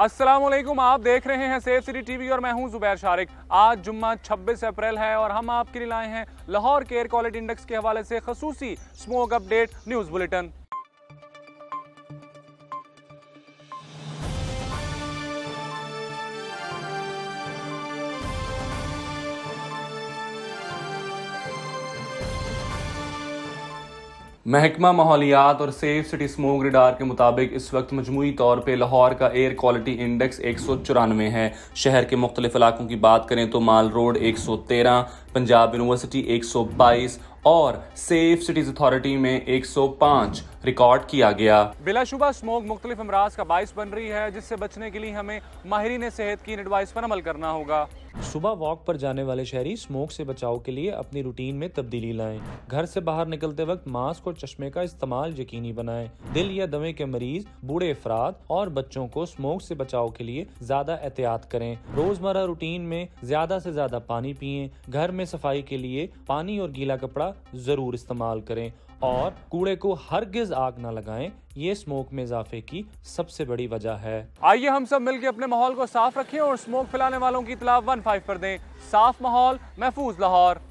अस्सलामुअलैकुम, आप देख रहे हैं सेफ सिटी टीवी और मैं हूं जुबैर शारिक। आज जुम्मा 26 अप्रैल है और हम आपके लिए लाए हैं लाहौर के एयर क्वालिटी इंडेक्स के हवाले से खसूसी स्मोक अपडेट न्यूज़ बुलेटिन। महकमा माहौलियात और सेफ सिटी स्मोक रिडार के मुताबिक इस वक्त मजमूई तौर पर लाहौर का एयर क्वालिटी इंडेक्स 194 है। शहर के मुख्तलिफ इलाकों की बात करें तो माल रोड 113, पंजाब यूनिवर्सिटी 122 और सेफ सिटीज अथॉरिटी में 105 रिकॉर्ड किया गया। बिलाशुबा स्मोक मुख्तलिफ अमराज का बाइस बन रही है, जिससे बचने के लिए हमें माहिरीन सेहत की एडवाइस पर अमल करना होगा। सुबह वॉक पर जाने वाले शहरी स्मोक से बचाव के लिए अपनी रूटीन में तब्दीली लाएं। घर से बाहर निकलते वक्त मास्क और चश्मे का इस्तेमाल यकीनी बनाएं। दिल या दमे के मरीज, बूढ़े अफराद और बच्चों को स्मोक से बचाव के लिए ज्यादा एहतियात करें। रोजमर्रा रूटीन में ज्यादा से ज्यादा पानी पिएं। घर में सफाई के लिए पानी और गीला कपड़ा जरूर इस्तेमाल करें और कूड़े को हरगिज आग न लगाएं। ये स्मोक में इजाफे की सबसे बड़ी वजह है। आइए हम सब मिलकर अपने माहौल को साफ रखें और स्मोक फैलाने वालों की इतला 15 पर दें। साफ माहौल महफूज लाहौर।